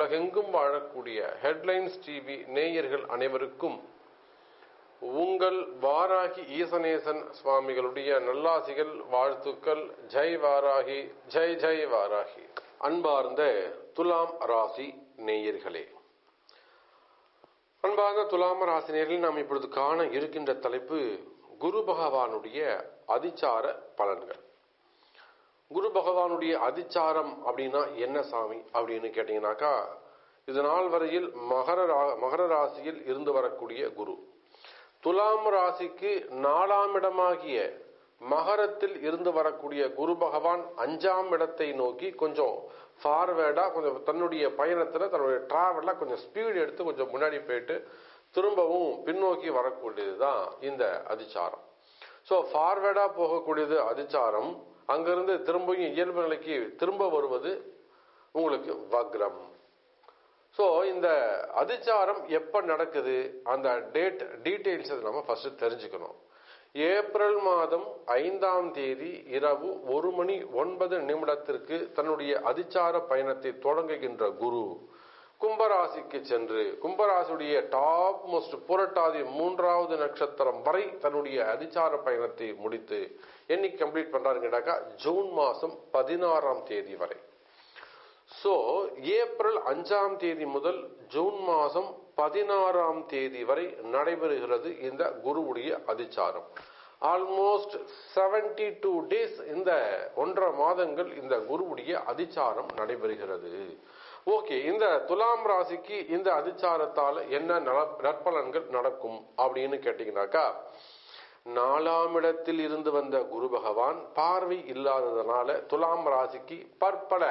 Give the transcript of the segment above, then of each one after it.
உலகெங்கும் வாழக்கூடிய headlines TV நேயர்கள் அனைவருக்கும் உங்கள் வாராகி ஈசனேசன் சுவாமிகளுடைய நல்லாசிகள் வாழ்த்துக்கள். ஜெய் வாராகி, ஜெய் ஜெய் வாராகி. அன்பார்ந்த துலாம் ராசி நேயர்களே, அன்பார்ந்த துலாம் ராசி நேயர்கள், நாம் இப்பொழுது காண இருக்கின்ற தலைப்பு குரு பகவானுடைய அதிச்சார பலன்கள். குரு பகவானுடைய அதிச்சாரம் அப்படின்னா என்ன சாமி அப்படின்னு கேட்டீங்கன்னாக்கா, இது நாள் வரையில் மகர ராசியில் இருந்து வரக்கூடிய குரு துலாம் ராசிக்கு 4ஆம் இடமாகிய மகரத்தில் இருந்து வரக்கூடிய குரு பகவான் 5ஆம் இடத்தை நோக்கி கொஞ்சம் ஃபார்வேர்டா, கொஞ்சம் தன்னுடைய பயணத்துல, தன்னுடைய டிராவல்ல கொஞ்சம் ஸ்பீடு எடுத்து கொஞ்சம் முன்னாடி போயிட்டு திரும்பவும் பின்னோக்கி வரக்கூடியதுதான் இந்த அதிச்சாரம். ஸோ ஃபார்வேர்டா போகக்கூடியது அதிச்சாரம், அங்கிருந்து திரும்பியும் இயல்பு நிலைக்கு திரும்ப வருவது உங்களுக்கு வக்ரம். ஸோ இந்த அதிச்சாரம் எப்போ நடக்குது, அந்த டேட் டீட்டெயில்ஸ் நம்ம ஃபர்ஸ்ட் தெரிஞ்சுக்கணும். ஏப்ரல் மாதம் 5ஆம் தேதி இரவு 1:09 தன்னுடைய அதிச்சார பயணத்தை தொடங்குகின்ற குரு கும்பராசிக்கு சென்று கும்பராசியுடைய டாப் மோஸ்ட் புரட்டாதி 3வது நட்சத்திரம் வரை தன்னுடைய அதிச்சார பயணத்தை முடித்து என்னைக்கு கம்ப்ளீட் பண்றாருங்கடாக்கா, ஜூன் மாதம் 16ஆம் தேதி வரை. ஸோ ஏப்ரல் 5ஆம் தேதி முதல் ஜூன் மாதம் 16ஆம் தேதி வரை நடைபெறுகிறது இந்த குருவுடைய அதிச்சாரம். ஆல்மோஸ்ட் 72 days, இந்த 1.5 மாதங்கள் இந்த குருவுடைய அதிச்சாரம் நடைபெறுகிறது. ஓகே, இந்த துலாம் ராசிக்கு இந்த அதிச்சாரத்தால் என்ன நற்பலன்கள் நடக்கும் அப்படின்னு கேட்டீங்கன்னாக்கா, 4ஆம் இடத்தில் இருந்து வந்த குரு பகவான் பார்வை இல்லாததனால துலாம் ராசிக்கு பற்பல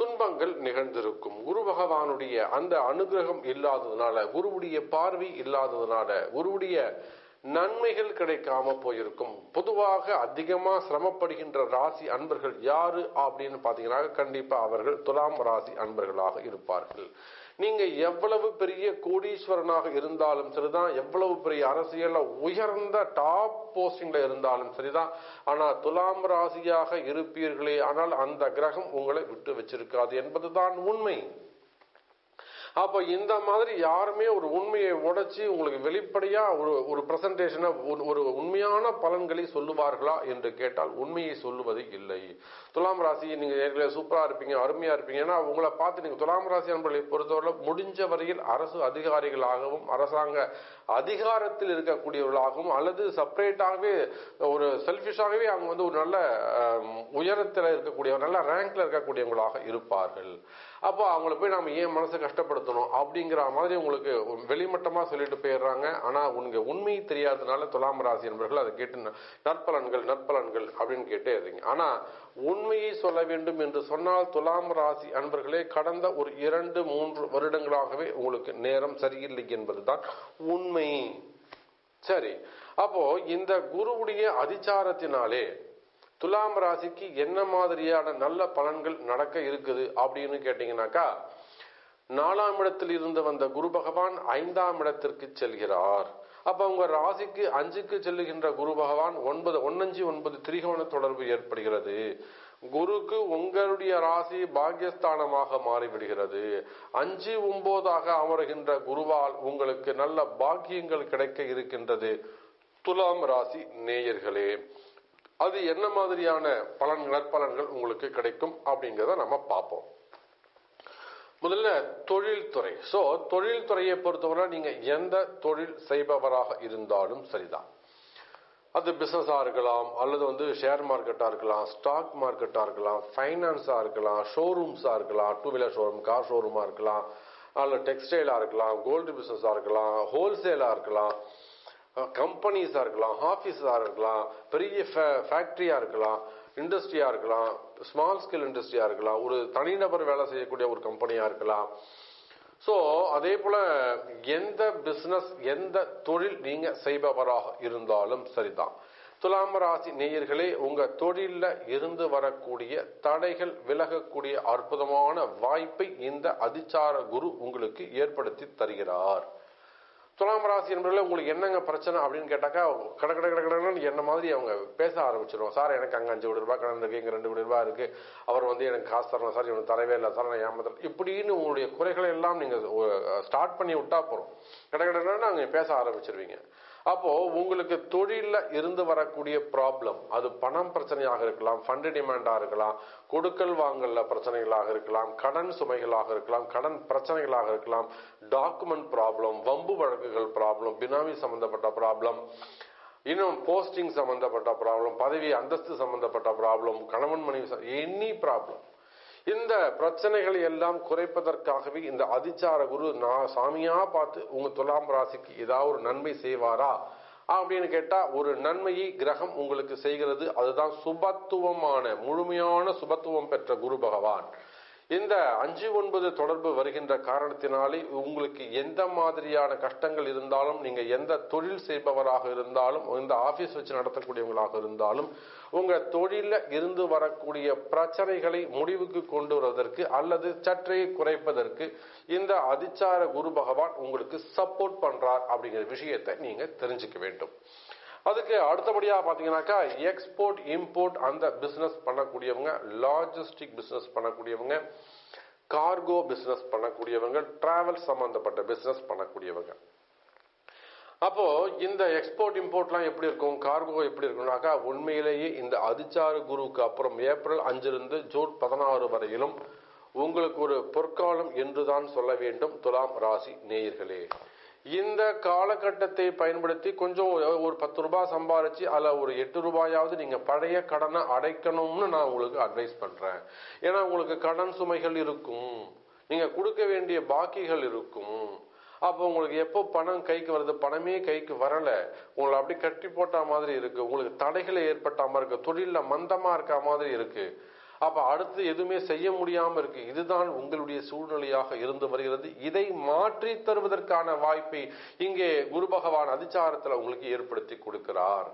துன்பங்கள் நிகழ்ந்திருக்கும். குரு பகவானுடைய அந்த அனுகிரகம் இல்லாததுனால, குருவுடைய பார்வை இல்லாததுனால குருவுடைய நன்மைகள் கிடைக்காம போயிருக்கும். பொதுவாக அதிகமா சிரமப்படுகின்ற ராசி அன்பர்கள் யாரு அப்படின்னு பாத்தீங்கன்னா, கண்டிப்பா அவர்கள் துலாம் ராசி அன்பர்களாக இருப்பார்கள். நீங்க எவ்வளவு பெரிய கோடீஸ்வரனாக இருந்தாலும் சரிதான், எவ்வளவு பெரிய அரசியல்ல உயர்ந்த டாப் போஸ்டிங்ல இருந்தாலும் சரிதான், ஆனா துலாம் ராசியாக இருப்பீர்களே, ஆனால் அந்த கிரகம் உங்களை விட்டு வச்சிருக்காது என்பதுதான் உண்மை. அப்போ இந்த மாதிரி யாருமே ஒரு உண்மையை உடைச்சி உங்களுக்கு வெளிப்படையா ஒரு பிரசன்டேஷனை, ஒரு உண்மையான பலன்களை சொல்லுவார்களா என்று கேட்டால் உண்மையை சொல்லுவது இல்லை. துலாம் ராசி நீங்க சூப்பரா இருப்பீங்க, அருமையா இருப்பீங்க, ஏன்னா உங்களை பார்த்து நீங்க துலாம் ராசி அன்பர்களை பொறுத்தவரை முடிஞ்ச வரையில் அரசு அதிகாரிகளாகவும் அரசாங்க அதிகாரத்தில் இருக்கக்கூடியவர்களாகவும் அல்லது செப்பரேட்டாகவே ஒரு செல்ஃபிஷாகவே அவங்க ஒரு நல்ல உயரத்தில் இருக்கக்கூடிய, நல்ல ரேங்க்ல இருக்கக்கூடியவங்களாக இருப்பார்கள். அப்போ அவங்களை போய் நாம ஏன் மனசை கஷ்டப்படுத்த அப்படிங்கிற மாதிரி உங்களுக்கு வெளிமட்டமா சொல்லிட்டு போயிடுறாங்க. ஆனா உங்க உண்மை தெரியாதனால துலாம் ராசி என்பவர்கள் அதை கேட்டு நற்பலன்கள் நற்பலன்கள் அப்படின்னு கேட்டே இருந்தீங்க. ஆனா உண்மையை சொல்ல வேண்டும் என்று சொன்னால் துலாம் ராசி அன்பர்களே, கடந்த ஒரு 2-3 வருடங்களாகவே உங்களுக்கு நேரம் சரியில்லை என்பதுதான் உண்மை. சரி, அப்போ இந்த குருவுடைய அதிச்சாரத்தினாலே துலாம் ராசிக்கு என்ன மாதிரியான நல்ல பலன்கள் நடக்க இருக்குது அப்படின்னு கேட்டீங்கன்னாக்கா, 4ஆம் இடத்தில் இருந்து வந்த குரு பகவான் 5ஆம் இடத்திற்கு செல்கிறார். அப்ப உங்க ராசிக்கு 5க்கு செல்லுகின்ற குரு பகவான் 9 திரிகோண தொடர்பு ஏற்படுகிறது. குருக்கு உங்களுடைய ராசி பாக்யஸ்தானமாக மாறிவிடுகிறது. 5-9ஆக அமருகின்ற குருவால் உங்களுக்கு நல்ல பாக்கியங்கள் கிடைக்க இருக்கின்றது துலாம் ராசி நேயர்களே. அது என்ன மாதிரியான நற்பலன்கள் உங்களுக்கு கிடைக்கும் அப்படிங்கிறத நம்ம பார்ப்போம். முதல்ல தொழில்துறை. ஸோ தொழில்துறையை பொறுத்தவரை நீங்க எந்த தொழில் செய்பவராக இருந்தாலும் சரிதான், அது பிசினஸா இருக்கலாம், அல்லது ஷேர் மார்க்கெட்டா இருக்கலாம், ஸ்டாக் மார்க்கெட்டா இருக்கலாம், ஃபைனான்ஸா இருக்கலாம், ஷோரூம்ஸா இருக்கலாம், 2-வீலர் ஷோரூம், கார் ஷோரூமா இருக்கலாம், அல்லது டெக்ஸ்டைலா இருக்கலாம், கோல்டு பிசினஸா இருக்கலாம், ஹோல்சேலா இருக்கலாம், கம்பெனிஸா இருக்கலாம், ஆஃபீஸா இருக்கலாம், பெரிய ஃபேக்டரியா இருக்கலாம், இண்டஸ்ட்ரியா இருக்கலாம், ஸ்மால் ஸ்கேல் இண்டஸ்ட்ரியா இருக்கலாம், ஒரு தனிநபர் வேலை செய்யக்கூடிய ஒரு கம்பெனியா இருக்கலாம். ஸோ அதே போல எந்த பிசினஸ், எந்த தொழில் நீங்க செய்பவராக இருந்தாலும் சரிதான் துலாம் ராசி நேயர்களே, உங்க தொழில இருந்து வரக்கூடிய தடைகள் விலகக்கூடிய அற்புதமான வாய்ப்பை இந்த அதிச்சார குரு உங்களுக்கு ஏற்படுத்தி தருகிறார். துலாம் ராசி என்பதில் உங்களுக்கு என்னங்க பிரச்சனை அப்படின்னு கேட்டாக்கா கடக்கடை கடக்கடன்னு என்ன மாதிரி அவங்க பேச ஆரம்பிச்சிருவோம். சார் எனக்கு அங்கே 5 கோடி ரூபாய் கடன் இருக்குது, இங்கே 2 கோடி ரூபாய் இருக்குது, அவர் வந்து எனக்கு காசு தரணும் சார், இவனுக்கு தரவே இல்லை சார், நான் ஏமாத்துறேன் இப்படின்னு உங்களுடைய குறைகளை எல்லாம் நீங்கள் ஸ்டார்ட் பண்ணி விட்டா போகிறோம், கடக்கடைன்னு அவங்க பேச ஆரம்பிச்சிருவீங்க. அப்போது உங்களுக்கு தொழிலில் இருந்து வரக்கூடிய ப்ராப்ளம், அது பணம் பிரச்சனையாக இருக்கலாம், ஃபண்டு டிமாண்டாக இருக்கலாம், கொடுக்கல் வாங்கல பிரச்சனைகளாக இருக்கலாம், கடன் சுமைகளாக இருக்கலாம், கடன் பிரச்சனைகளாக இருக்கலாம், டாக்குமெண்ட் ப்ராப்ளம், வம்பு வழக்குகள் ப்ராப்ளம், பினாமி சம்பந்தப்பட்ட ப்ராப்ளம், இன்னும் போஸ்டிங் சம்பந்தப்பட்ட ப்ராப்ளம், பதவி அந்தஸ்து சம்பந்தப்பட்ட ப்ராப்ளம், கணவன் மனைவி எனி ப்ராப்ளம். இந்த பிரச்சனைகளை எல்லாம் குறைப்பதற்காகவே இந்த அதிச்சார குரு நான் சாமியா பார்த்து உங்க துலாம் ராசிக்கு ஏதாவது ஒரு நன்மை செய்வாரா அப்படின்னு கேட்டா, ஒரு நன்மையை கிரகம் உங்களுக்கு செய்கிறது. அதுதான் சுபத்துவமான முழுமையான சுபத்துவம் பெற்ற குரு பகவான். இந்த 5-9 தொடர்பு வருகின்ற காரணத்தினாலே உங்களுக்கு எந்த மாதிரியான கஷ்டங்கள் இருந்தாலும், நீங்க எந்த தொழில் செய்பவராக இருந்தாலும், இந்த ஆபீஸ் வச்சு நடத்தக்கூடியவங்களாக இருந்தாலும், உங்க தொழில இருந்து வரக்கூடிய பிரச்சனைகளை முடிவுக்கு கொண்டு வருவதற்கு அல்லது சற்றே குறைப்பதற்கு இந்த அதிச்சார குரு பகவான் உங்களுக்கு சப்போர்ட் பண்றார் அப்படிங்கிற விஷயத்தை நீங்க தெரிஞ்சுக்க வேண்டும். அதுக்கு அடுத்தபடியாக பார்த்தீங்கன்னாக்கா, எக்ஸ்போர்ட் இம்போர்ட் அந்த பிஸ்னஸ் பண்ணக்கூடியவங்க, லாஜிஸ்டிக் பிஸ்னஸ் பண்ணக்கூடியவங்க, கார்கோ பிஸ்னஸ் பண்ணக்கூடியவங்க, டிராவல் சம்பந்தப்பட்ட பிஸ்னஸ் பண்ணக்கூடியவங்க. அப்போ இந்த எக்ஸ்போர்ட் இம்போர்ட்லாம் எப்படி இருக்கும், கார்கோ எப்படி இருக்கும்னாக்கா, உண்மையிலேயே இந்த அதிச்சார குருவுக்கு அப்புறம் ஏப்ரல் 5லிருந்து ஜூன் 16 வரையிலும் உங்களுக்கு ஒரு பொற்காலம் என்றுதான் சொல்ல வேண்டும் துலாம் ராசி நேயர்களே. இந்த காலகட்டத்தை பயன்படுத்தி கொஞ்சம் ஒரு 10 ரூபாய் சம்பாதிச்சு அல்ல ஒரு 8 ரூபாயாவது நீங்கள் பழைய கடனை அடைக்கணும்னு நான் உங்களுக்கு அட்வைஸ் பண்ணுறேன். ஏன்னா உங்களுக்கு கடன் சுமைகள் இருக்கும், நீங்கள் கொடுக்க வேண்டிய பாக்கிகள் இருக்கும். அப்போ உங்களுக்கு எப்போ பணம் கைக்கு வருது, பணமே கைக்கு வரலை, உங்களை அப்படி கட்டி போட்ட மாதிரி இருக்குது, உங்களுக்கு தடைகளை ஏற்பட்ட மாதிரி இருக்குது, தொழிலில் மந்தமாக இருக்க மாதிரி இருக்குது, அப்போ அடுத்து எதுவுமே செய்ய முடியாமல் இருக்கு. இதுதான் உங்களுடைய சூழ்நிலையாக இருந்து வருகிறது. இதை மாற்றி தருவதற்கான வாய்ப்பை இங்கே குரு பகவான் அதிச்சாரத்தில் உங்களுக்கு ஏற்படுத்தி கொடுக்கிறார்.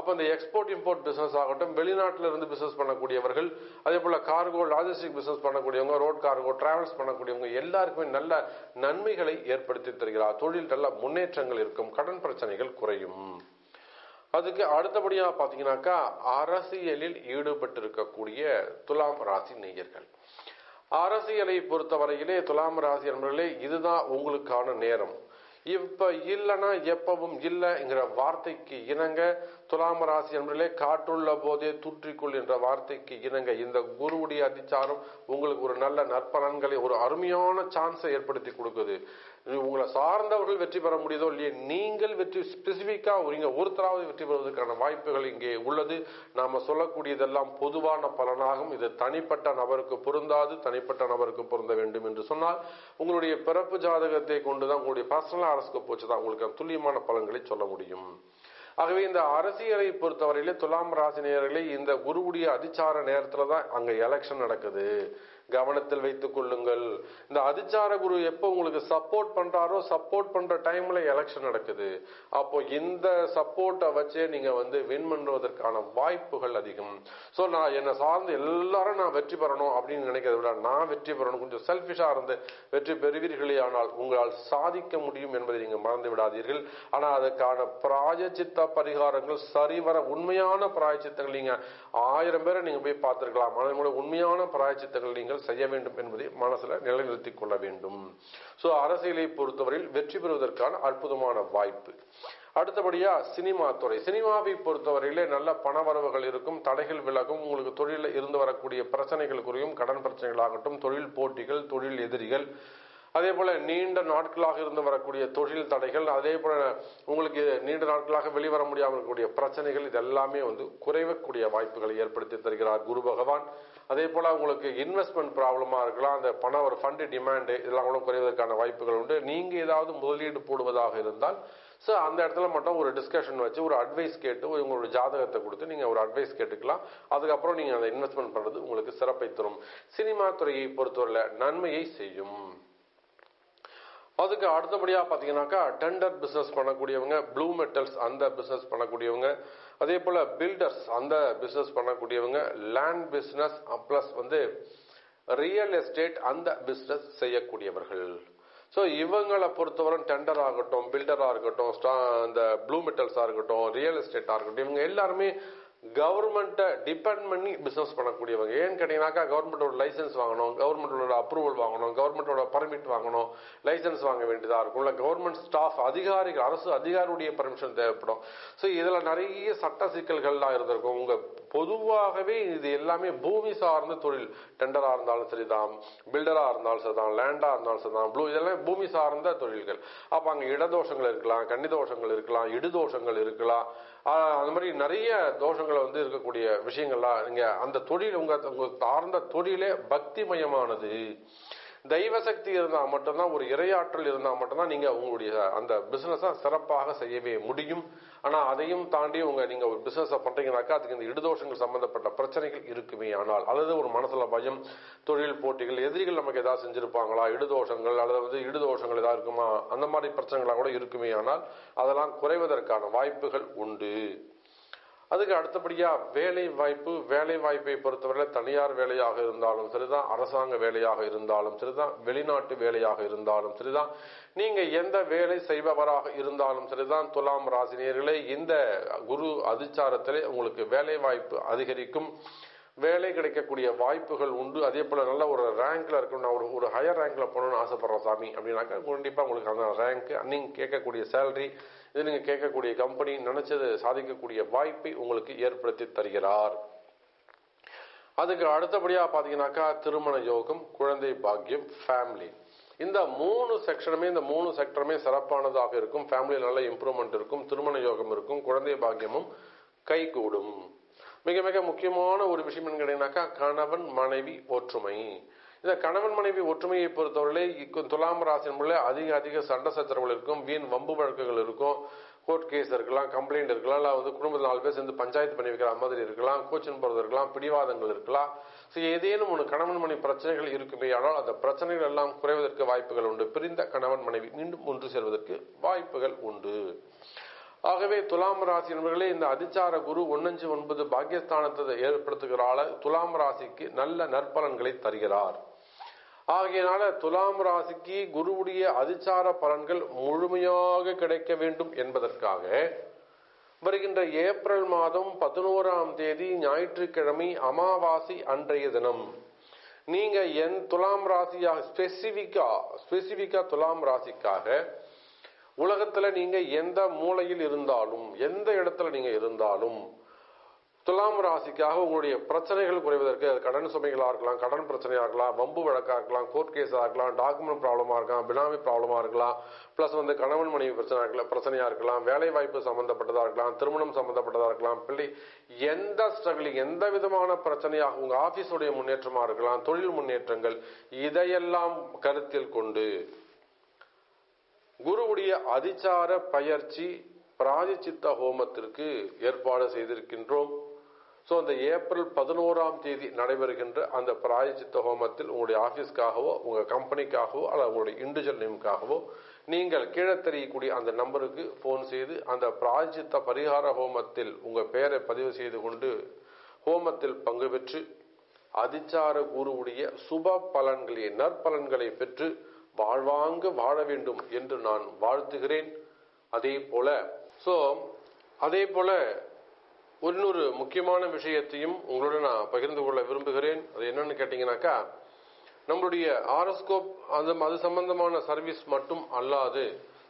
அப்போ இந்த எக்ஸ்போர்ட் இம்போர்ட் பிஸ்னஸ் ஆகட்டும், வெளிநாட்டில இருந்து பிஸ்னஸ் பண்ணக்கூடியவர்கள், அதே போல கார்கோ லாஜிஸ்டிக் பிஸ்னஸ் பண்ணக்கூடியவங்க, ரோட் கார்கோ டிராவல்ஸ் பண்ணக்கூடியவங்க எல்லாருக்குமே நல்ல நன்மைகளை ஏற்படுத்தி தருகிறார். தொழில் நல்ல முன்னேற்றங்கள் இருக்கும், கடன் பிரச்சனைகள் குறையும். அதுக்கு அடுத்தபடியாக பார்த்தீங்கன்னாக்கா, அரசியலில் ஈடுபட்டிருக்கக்கூடிய துலாம் ராசி நேயர்கள், அரசியலை பொறுத்தவரையிலே துலாம் ராசி என்பர்களே இதுதான் உங்களுக்கான நேரம். இப்போ இல்லைன்னா எப்பவும் இல்லைங்கிற வார்த்தைக்கு இணங்க துலாம் ராசி என்பர்களே காற்றுள்ள போதே தூற்றிக்கொள் என்ற வார்த்தைக்கு இணங்க இந்த குருவுடைய அதிச்சாரம் உங்களுக்கு ஒரு நல்ல நற்பலன்களை, ஒரு அருமையான சான்ஸை ஏற்படுத்தி கொடுக்குது. உங்களை சார்ந்தவர்கள் வெற்றி பெற முடியுதோ இல்லையே, நீங்கள் வெற்றி ஸ்பெசிஃபிக்காக நீங்கள் ஒருத்தராவது வெற்றி பெறுவதற்கான வாய்ப்புகள் இங்கே உள்ளது. நாம் சொல்லக்கூடியதெல்லாம் பொதுவான பலனாகும். இது தனிப்பட்ட நபருக்கு பொருந்தாது. தனிப்பட்ட நபருக்கு பொருந்த வேண்டும் என்று சொன்னால் உங்களுடைய பிறப்பு ஜாதகத்தை கொண்டு தான், உங்களுடைய பர்சனல் அரசுக்கு போச்சு தான் உங்களுக்கு துல்லியமான பலன்களை சொல்ல முடியும். ஆகவே இந்த அரசியலை பொறுத்தவரையிலே துலாம் ராசி நேயர்களே இந்த குருவுடைய அதிச்சார நேரத்தில் தான் அங்கே எலெக்ஷன் நடக்குது, கவனத்தில் வைத்துக் கொள்ளுங்கள். இந்த அதிச்சார குரு எப்போ உங்களுக்கு சப்போர்ட் பண்றாரோ, சப்போர்ட் பண்ற டைம்ல எலெக்ஷன் நடக்குது. அப்போ இந்த சப்போர்ட்டை வச்சே நீங்க வந்து வின் பண்ணுவதற்கான வாய்ப்புகள் அதிகம். ஸோ நான் என்னை சார்ந்து எல்லாரும் நான் வெற்றி பெறணும் அப்படின்னு நினைக்கிறத விட நான் வெற்றி பெறணும், கொஞ்சம் செல்ஃபிஷா இருந்து வெற்றி பெறுவீர்களே, ஆனால் உங்களால் சாதிக்க முடியும் என்பதை நீங்க மறந்து விடாதீர்கள். ஆனால் அதுக்கான பிராயச்சித்த பரிகாரங்கள் சரிவர உண்மையான பிராயச்சித்தங்கள் நீங்க 1000 பேரை நீங்க போய் பார்த்திருக்கலாம், ஆனால் உங்களுடைய உண்மையான பிராயச்சித்தங்கள் நீங்கள் செய்ய வேண்டும் என்பதை மனசுல நிலைநிறுத்திக் கொள்ள வேண்டும். சோ அரசியலை பொறுத்தவரையில் வெற்றி பெறுவதற்கான அற்புதமான வாய்ப்பு. அடுத்தபடியா சினிமா துறை, சினிமாவை பொறுத்தவரையிலே நல்ல பணவரவுகள் இருக்கும், தடைகள் விலகும், உங்களுக்கு தொழிலில் இருந்து வரக்கூடிய பிரச்சனைகள் குறையும், கடன் பிரச்சனைகளாகட்டும், தொழில் போட்டிகள், தொழில் எதிரிகள், அதே போல நீண்ட நாட்களாக இருந்து வரக்கூடிய தொழில் தடைகள், அதே போல உங்களுக்கு நீண்ட நாட்களாக வெளிவர முடியாமல் இருக்கக்கூடிய பிரச்சனைகள், இதெல்லாமே வந்து குறைவக்கூடிய வாய்ப்புகளை ஏற்படுத்தி தருகிறார் குரு பகவான். அதே போல உங்களுக்கு இன்வெஸ்ட்மெண்ட் ப்ராப்ளமா இருக்கலாம், அந்த பணம் ஒரு ஃபண்டு டிமாண்டு இதெல்லாம் கூட குறைவதற்கான வாய்ப்புகள் உண்டு. நீங்க ஏதாவது முதலீடு போடுவதாக இருந்தால் ஸோ அந்த இடத்துல மட்டும் ஒரு டிஸ்கஷன் வச்சு ஒரு அட்வைஸ் கேட்டு உங்களோட ஜாதகத்தை கொடுத்து நீங்கள் ஒரு அட்வைஸ் கேட்டுக்கலாம். அதுக்கப்புறம் நீங்கள் அந்த இன்வெஸ்ட்மெண்ட் பண்ணுறது உங்களுக்கு சிறப்பை தரும். சினிமா துறையை பொறுத்தவரையில நன்மையை செய்யும். அதுக்கு அடுத்தபடியாக பார்த்தீங்கன்னாக்கா, டெண்டர் பிஸ்னஸ் பண்ணக்கூடியவங்க, ப்ளூ மெட்டல்ஸ் அந்த பிஸ்னஸ் பண்ணக்கூடியவங்க, அதே போல் பில்டர்ஸ் அந்த பிஸ்னஸ் பண்ணக்கூடியவங்க, லேண்ட் பிஸ்னஸ் ப்ளஸ் வந்து ரியல் எஸ்டேட் அந்த பிஸ்னஸ் செய்யக்கூடியவர்கள். So, இவங்களை பொறுத்தவரை டெண்டர் ஆகட்டும், பில்டராக இருக்கட்டும், அந்த ப்ளூ மெட்டல்ஸாக இருக்கட்டும், ரியல் எஸ்டேட்டாக இருக்கட்டும், இவங்க எல்லாருமே கவர்மெண்ட்டை டிபெண்ட் பண்ணி பிஸ்னஸ் பண்ணக்கூடியவங்க. ஏன்னு கேட்டிங்கனாக்கா கவர்மெண்ட்டோட லைசன்ஸ் வாங்கணும், கவர்மெண்ட்டோட அப்ரூவல் வாங்கணும், கவர்மெண்ட்டோட பர்மிட் வாங்கணும், லைசன்ஸ் வாங்க வேண்டியதாக இருக்கும். இல்லை கவர்மெண்ட் ஸ்டாஃப் அதிகாரிகள், அரசு அதிகாரியுடைய பர்மிஷன் தேவைப்படும். ஸோ இதில் நிறைய சட்ட சிக்கல்கள்லாம் இருந்திருக்கும். உங்கள் பொதுவாகவே இது எல்லாமே பூமி சார்ந்த தொழில், டெண்டராக இருந்தாலும் சரிதான், பில்டராக இருந்தாலும் சரிதான், லேண்டாக இருந்தாலும் சரிதான், ப்ளூ, இதெல்லாமே பூமி சார்ந்த தொழில்கள். அப்போ அங்கே இடதோஷங்கள் இருக்கலாம், கன்னிதோஷங்கள் இருக்கலாம், இடுதோஷங்கள் இருக்கலாம், அந்த மாதிரி நிறைய தோஷங்களை வந்து இருக்கக்கூடிய விஷயங்கள்லாம். நீங்கள் அந்த தொழில் உங்கள் சார்ந்த தொழிலே பக்தி மயமானது, தெய்வசக்தி இருந்தால் மட்டும்தான், ஒரு இறையாற்றல் இருந்தால் மட்டும்தான் நீங்கள் உங்களுடைய அந்த பிஸ்னஸை சிறப்பாக செய்யவே முடியும். ஆனால் அதையும் தாண்டி நீங்கள் ஒரு பிஸ்னஸை பண்ணுறீங்கனாக்கா அதுக்கு இந்த இடுதோஷங்கள் சம்பந்தப்பட்ட பிரச்சனைகள் இருக்குமே. ஆனால் அல்லது ஒரு மனசில் பயம், தொழில் போட்டிகள், எதிரிகள் நமக்கு ஏதாவது செஞ்சுருப்பாங்களா, இடுதோஷங்கள் அல்லது இடுதோஷங்கள் ஏதாவது இருக்குமா, அந்த மாதிரி பிரச்சனைகளாக கூட இருக்குமே. ஆனால் அதெல்லாம் குறைவதற்கான வாய்ப்புகள் உண்டு. அதுக்கு அடுத்தபடியாக வேலை வாய்ப்பு. வேலை வாய்ப்பை பொறுத்தவரை தனியார் வேலையாக இருந்தாலும் சரிதான், அரசாங்க வேலையாக இருந்தாலும் சரிதான், வெளிநாட்டு வேலையாக இருந்தாலும் சரிதான், நீங்கள் எந்த வேலை செய்பவராக இருந்தாலும் சரிதான், துலாம் ராசினியர்களே இந்த குரு அதிச்சாரத்திலே உங்களுக்கு வேலை வாய்ப்பு அதிகரிக்கும், வேலை கிடைக்கக்கூடிய வாய்ப்புகள் உண்டு. அதே போல் நல்ல ஒரு ரேங்க்கில் இருக்கணும், நான் ஒரு ஹையர் ரேங்க்கில் போகணும்னு ஆசைப்பட்றேன் சாமி அப்படின்னாக்கா கண்டிப்பாக உங்களுக்கு அந்த ரேங்க்கு, நீங்கள் கேட்கக்கூடிய சேலரி, இது நீங்கள் கேட்கக்கூடிய கம்பெனி, நினச்சது சாதிக்கக்கூடிய வாய்ப்பை உங்களுக்கு ஏற்படுத்தி தருகிறார். அதுக்கு அடுத்தபடியாக பார்த்தீங்கன்னாக்கா திருமண யோகம், குழந்தை பாக்கியம், ஃபேமிலி, இந்த மூணு செக்ஷனுமே, இந்த மூணு செக்டருமே சிறப்பானதாக இருக்கும். ஃபேமிலியில் நல்ல இம்ப்ரூவ்மெண்ட் இருக்கும், திருமண யோகம் இருக்கும், குழந்தை பாக்கியமும் கைகூடும். மிக மிக முக்கியமான ஒரு விஷயம் என்ன கேட்டீங்கன்னாக்கா கணவன் மனைவி ஒற்றுமை. இந்த கணவன் மனைவி ஒற்றுமையை பொறுத்தவரையிலே துலாம் ராசியினர்களே அதிக அதிக சண்டை சச்சரவுகள் இருக்கும், வீண் வம்பு வழக்குகள் இருக்கும், கோர்ட் கேஸ் இருக்கலாம், கம்ப்ளைண்ட் இருக்கலாம், இல்லை குடும்பத்தில் 4 பேர் சேர்ந்து பஞ்சாயத்து பண்ணி வைக்கிற மாதிரி இருக்கலாம், கோச்சின் போகிறது இருக்கலாம், பிடிவாதங்கள் இருக்கலாம். ஸோ ஏதேனும் ஒன்று கணவன் மனைவி பிரச்சனைகள் இருக்குமே. ஆனால் அந்த பிரச்சனைகள் எல்லாம் குறைவதற்கு வாய்ப்புகள் உண்டு. பிரிந்த கணவன் மனைவி மீண்டும் ஒன்று சேர்வதற்கு வாய்ப்புகள் உண்டு. ஆகவே துலாம் ராசி நண்பர்களே, இந்த அதிச்சார குரு 1-9 பாக்கியஸ்தானத்தை ஏற்படுத்துகிறால துலாம் ராசிக்கு நல்ல நற்பலன்களை தருகிறார். ஆகையினால துலாம் ராசிக்கு குருவுடைய அதிச்சார பலன்கள் முழுமையாக கிடைக்க வேண்டும் என்பதற்காக வருகின்ற ஏப்ரல் மாதம் 11ஆம் தேதி ஞாயிற்றுக்கிழமை அமாவாசை அன்றைய தினம் நீங்கள் என் துலாம் ராசியாக ஸ்பெசிஃபிக்காக துலாம் ராசிக்காக உலகத்தில் நீங்கள் எந்த மூலையில் இருந்தாலும், எந்த இடத்துல நீங்கள் இருந்தாலும், துலாம் ராசிக்காக உங்களுடைய பிரச்சனைகள் குறைவதற்கு, கடன் சுமைகளாக இருக்கலாம், கடன் பிரச்சனையாக இருக்கலாம், வம்பு வழக்காக இருக்கலாம், கோர்ட் கேஸாக இருக்கலாம், டாக்குமெண்ட் ப்ராப்ளமாக இருக்கலாம், பினாமி ப்ராப்ளமாக இருக்கலாம், ப்ளஸ் கணவன் மனைவி பிரச்சனையாக இருக்கலாம், வேலை வாய்ப்பு சம்மந்தப்பட்டதாக இருக்கலாம், திருமணம் சம்மந்தப்பட்டதாக இருக்கலாம், பிள்ளை எந்த ஸ்ட்ரகிளிங், எந்த விதமான பிரச்சனையாக, உங்கள் ஆஃபீஸுடைய முன்னேற்றமாக இருக்கலாம், தொழில் முன்னேற்றங்கள், இதையெல்லாம் கருத்தில் கொண்டு குருவுடைய அதிச்சார பயிற்சி பிராயச்சித்த ஹோமத்திற்கு ஏற்பாடு செய்திருக்கின்றோம். ஸோ அந்த ஏப்ரல் 11ஆம் தேதி நடைபெறுகின்ற அந்த பிராயச்சித்த ஹோமத்தில் உங்களுடைய ஆஃபீஸ்க்காகவோ, உங்கள் கம்பெனிக்காகவோ, அல்லது உங்களுடைய இண்டிவிஜுவல் நேமுக்காகவோ நீங்கள் கீழே தெரியக்கூடிய அந்த நம்பருக்கு ஃபோன் செய்து அந்த பிராயச்சித்த பரிகார ஹோமத்தில் உங்கள் பெயரை பதிவு செய்து கொண்டு ஹோமத்தில் பங்கு பெற்று அதிச்சார குருவுடைய சுப பலன்களை, நற்பலன்களை பெற்று வாழ்வாங்க வாழ வேண்டும் என்று நான் வாழ்த்துகிறேன். அதே போல இன்னொரு முக்கியமான விஷயத்தையும் உங்களோட நான் பகிர்ந்து கொள்ள விரும்புகிறேன். அது என்னன்னு கேட்டீங்கன்னாக்கா நம்மளுடைய ஆரோஸ்கோப் அது சம்பந்தமான சர்வீஸ் மட்டும் அல்லாது,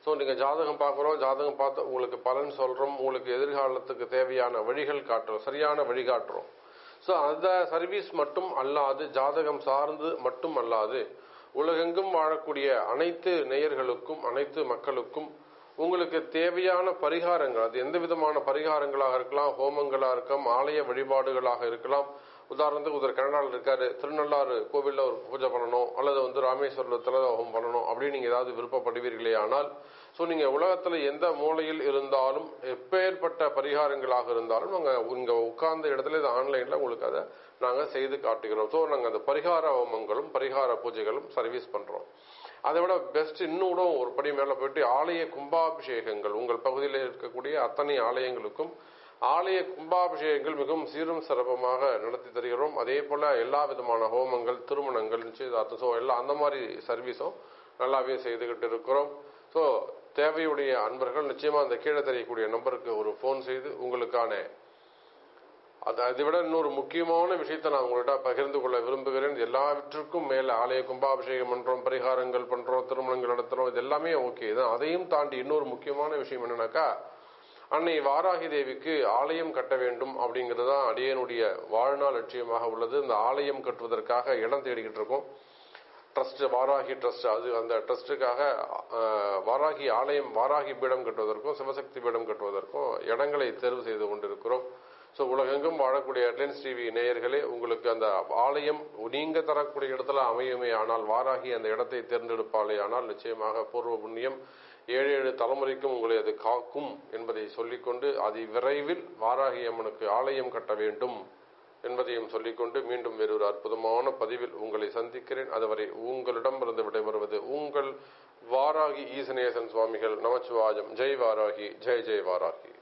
ஸோ நீங்கள் ஜாதகம் பார்க்குறோம், ஜாதகம் பார்த்து உங்களுக்கு பலன் சொல்கிறோம், உங்களுக்கு எதிர்காலத்துக்கு தேவையான வழிகள் காட்டுறோம், சரியான வழிகாட்டுறோம். ஸோ அந்த சர்வீஸ் மட்டும் அல்லாது, ஜாதகம் சார்ந்து மட்டும் அல்லாது, உலகெங்கும் வாழக்கூடிய அனைத்து நேயர்களுக்கும், அனைத்து மக்களுக்கும் உங்களுக்கு தேவையான பரிகாரங்கள், அது எந்த விதமான பரிகாரங்களாக இருக்கலாம், ஹோமங்களாக இருக்கலாம், ஆலய வழிபாடுகளாக இருக்கலாம். உதாரணத்துக்கு ஒருத்தர் கனடாவில் இருக்காரு, திருநள்ளாறு கோவிலில் ஒரு பூஜை பண்ணணும், அல்லது ராமேஸ்வரத்தில் ஹோமம் பண்ணணும் அப்படின்னு நீங்கள் ஏதாவது விருப்பப்படுவீர்களே. ஆனால் ஸோ நீங்கள் உலகத்தில் எந்த மூலையில் இருந்தாலும், எப்பேற்பட்ட பரிகாரங்களாக இருந்தாலும், நாங்கள் இங்கே உட்கார்ந்த இடத்துல இது ஆன்லைனில் உங்களுக்கு அதை நாங்கள் செய்து காட்டுகிறோம். ஸோ நாங்கள் அந்த பரிகார ஹோமங்களும் பரிகார பூஜைகளும் சர்வீஸ் பண்ணுறோம். அதை விட பெஸ்ட் இன்னோட ஒரு படி மேலே போயிட்டு ஆலய கும்பாபிஷேகங்கள். உங்கள் பகுதியில் இருக்கக்கூடிய அத்தனை ஆலயங்களுக்கும் ஆலய கும்பாபிஷேகங்கள் மிகவும் சீரும் சிறப்பமாக நடத்தி தருகிறோம். அதே போல் எல்லா விதமான ஹோமங்கள், திருமணங்கள், நிச்சயதார்த்தம், ஸோ எல்லாம் அந்த மாதிரி சர்வீஸும் நல்லாவே செய்துகிட்டு இருக்கிறோம். ஸோ தேவையுடைய அன்பர்கள் நிச்சயமாக அந்த கீழே தெரியக்கூடிய நம்பருக்கு ஒரு ஃபோன் செய்து உங்களுக்கான அது அதை விட இன்னொரு முக்கியமான விஷயத்தை நான் உங்கள்கிட்ட பகிர்ந்து கொள்ள விரும்புகிறேன். எல்லாவற்றுக்கும் மேலே ஆலய கும்பாபிஷேகம் பண்ணுறோம், பரிகாரங்கள் பண்ணுறோம், திருமணங்கள் நடத்துகிறோம், இது எல்லாமே ஓகே தான். அதையும் தாண்டி இன்னொரு முக்கியமான விஷயம் என்னன்னாக்கா, அன்னை வாராகி தேவிக்கு ஆலயம் கட்ட வேண்டும் அப்படிங்கிறது தான் அடியனுடைய வாழ்நாள் லட்சியமாக உள்ளது. இந்த ஆலயம் கட்டுவதற்காக இடம் தேடிக்கிட்டு இருக்கோம். ட்ரஸ்ட், வாராகி ட்ரஸ்ட், அது அந்த ட்ரஸ்ட்டுக்காக வாராகி ஆலயம், வாராகி பீடம் கட்டுவதற்கும் சிவசக்தி பீடம் கட்டுவதற்கும் இடங்களை தேர்வு செய்து கொண்டிருக்கிறோம். ஸோ உலகெங்கும் வாழக்கூடிய ஹெட்லைன்ஸ் டிவி நேயர்களே, உங்களுக்கு அந்த ஆலயம் நீங்கள் தரக்கூடிய இடத்துல அமையுமே, ஆனால் வாராகி அந்த இடத்தை தேர்ந்தெடுப்பாலே ஆனால் நிச்சயமாக பூர்வ புண்ணியம் 7 தலைமுறைக்கும் உங்களை அது காக்கும் என்பதை சொல்லிக்கொண்டு, அதி விரைவில் வாராகி அம்மனுக்கு ஆலயம் கட்ட வேண்டும் என்பதையும் சொல்லிக்கொண்டு மீண்டும் வேறொரு அற்புதமான பதிவில் உங்களை சந்திக்கிறேன். அதுவரை உங்களிடமிருந்து விடைபெறுவது உங்கள் வாராகி ஈசனேசன் சுவாமிகள். நமச்சிவாயம். ஜெய் வாராகி, ஜெய் ஜெய் வாராகி.